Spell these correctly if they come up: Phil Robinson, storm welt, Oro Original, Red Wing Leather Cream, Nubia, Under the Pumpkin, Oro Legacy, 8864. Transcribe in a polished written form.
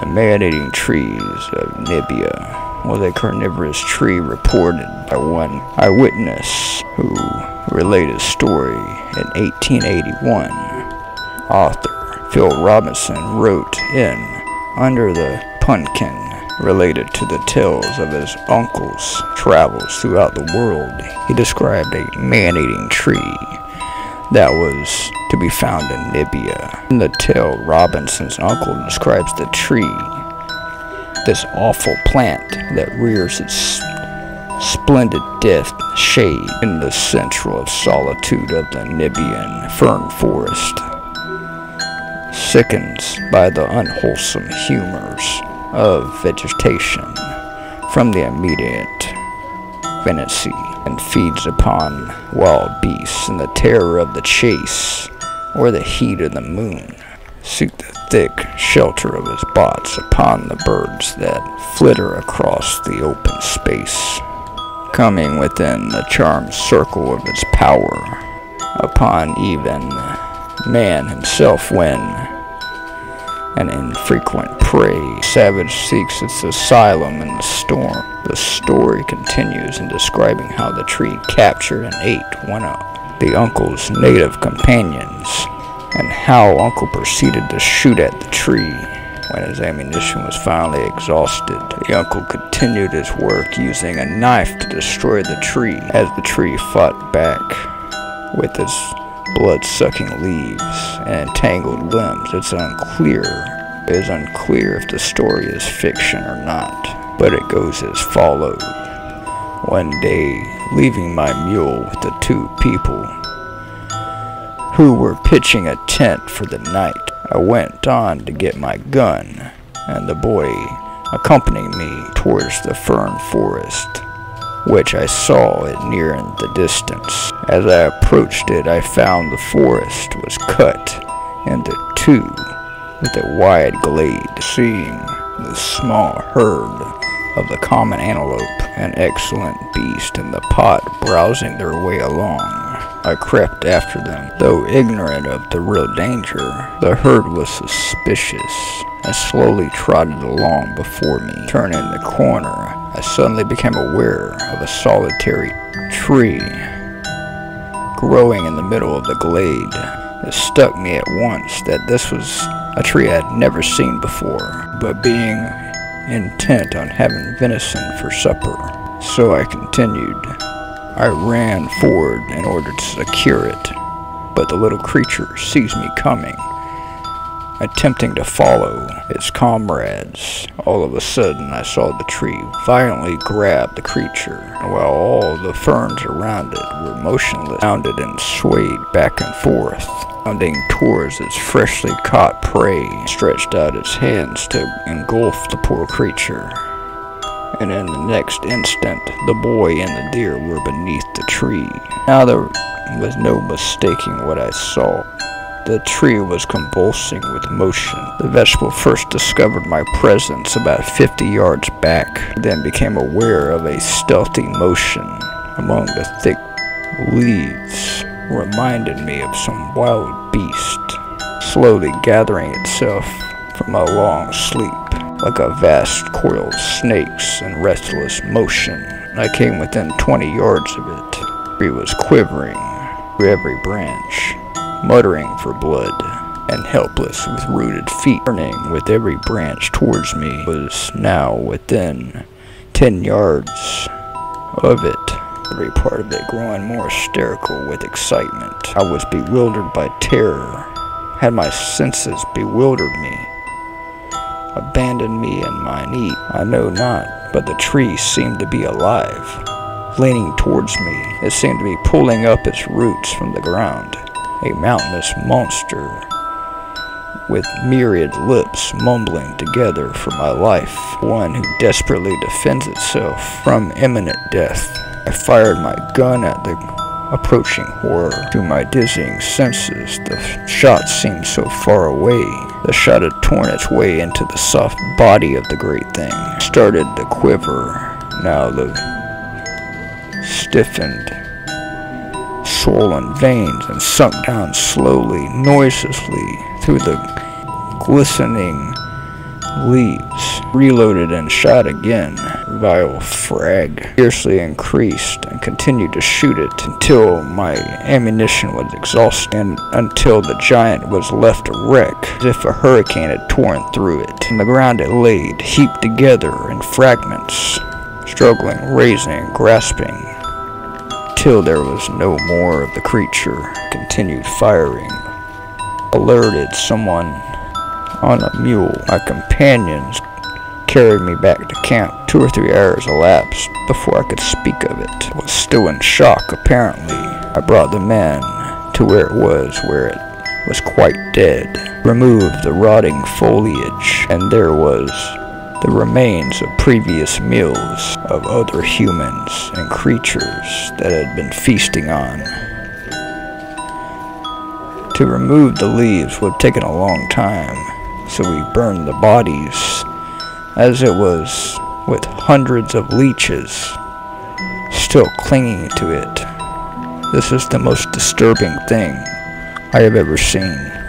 The man-eating trees of Nubia was a carnivorous tree reported by one eyewitness who related a story in 1881. Author Phil Robinson wrote in Under the Pumpkin related to the tales of his uncle's travels throughout the world. He described a man-eating tree that was to be found in Nubia. In the tale, Robinson's uncle describes the tree, this awful plant that rears its splendid death shade in the central solitude of the Nubian fern forest, sickens by the unwholesome humors of vegetation from the immediate vicinity, and feeds upon wild beasts in the terror of the chase or the heat of the moon. Seek the thick shelter of his boughs upon the birds that flitter across the open space, coming within the charmed circle of its power upon even man himself when an infrequent prey savage seeks its asylum in the storm. The story continues in describing how the tree captured and ate one of the uncle's native companions, and how uncle proceeded to shoot at the tree. When his ammunition was finally exhausted, the uncle continued his work using a knife to destroy the tree. As the tree fought back with its blood-sucking leaves and entangled limbs, it is unclear if the story is fiction or not, but it goes as follows. One day, leaving my mule with the two people who were pitching a tent for the night, I went on to get my gun, and the boy accompanied me towards the fern forest, which I saw it near in the distance. As I approached it, I found the forest was cut into two with a wide glade. Seeing the small herd of the common antelope, an excellent beast in the pot, browsing their way along, I crept after them. Though ignorant of the real danger, the herd was suspicious and slowly trotted along before me. Turning the corner, I suddenly became aware of a solitary tree growing in the middle of the glade. It struck me at once that this was a tree I had never seen before, but being intent on having venison for supper, so I continued. I ran forward in order to secure it, but the little creature sees me coming, attempting to follow its comrades. All of a sudden, I saw the tree violently grab the creature, while all the ferns around it were motionless, bounded and swayed back and forth, bounding towards its freshly caught prey, stretched out its hands to engulf the poor creature. And in the next instant, the boy and the deer were beneath the tree. Now there was no mistaking what I saw. The tree was convulsing with motion. The vegetable first discovered my presence about 50 yards back, then became aware of a stealthy motion among the thick leaves, reminded me of some wild beast, slowly gathering itself from a long sleep, like a vast coil of snakes in restless motion. I came within 20 yards of it. The tree was quivering through every branch, muttering for blood, and helpless with rooted feet, turning with every branch towards me. Was now within 10 yards of it, every part of it growing more hysterical with excitement. I was bewildered by terror. Had my senses bewildered me, abandoned me in my need? I know not, but the tree seemed to be alive, leaning towards me. It seemed to be pulling up its roots from the ground. A mountainous monster with myriad lips mumbling together for my life, one who desperately defends itself from imminent death. I fired my gun at the approaching horror. To my dizzying senses, the shot seemed so far away. The shot had torn its way into the soft body of the great thing, started to quiver. Now the stiffened, swollen veins and sunk down slowly, noiselessly through the glistening leaves. Reloaded and shot again. Revival frag fiercely increased and continued to shoot it until my ammunition was exhausted and until the giant was left a wreck, as if a hurricane had torn through it. On the ground it laid, heaped together in fragments, struggling, raising, and grasping, till there was no more of the creature. Continued firing alerted someone on a mule. My companions carried me back to camp. 2 or 3 hours elapsed before I could speak of it. I was still in shock, apparently. I brought the men to where it was quite dead. Removed the rotting foliage, and there was the remains of previous meals of other humans and creatures that had been feasting on. To remove the leaves would have taken a long time, so we burned the bodies, as it was with hundreds of leeches still clinging to it. This is the most disturbing thing I have ever seen.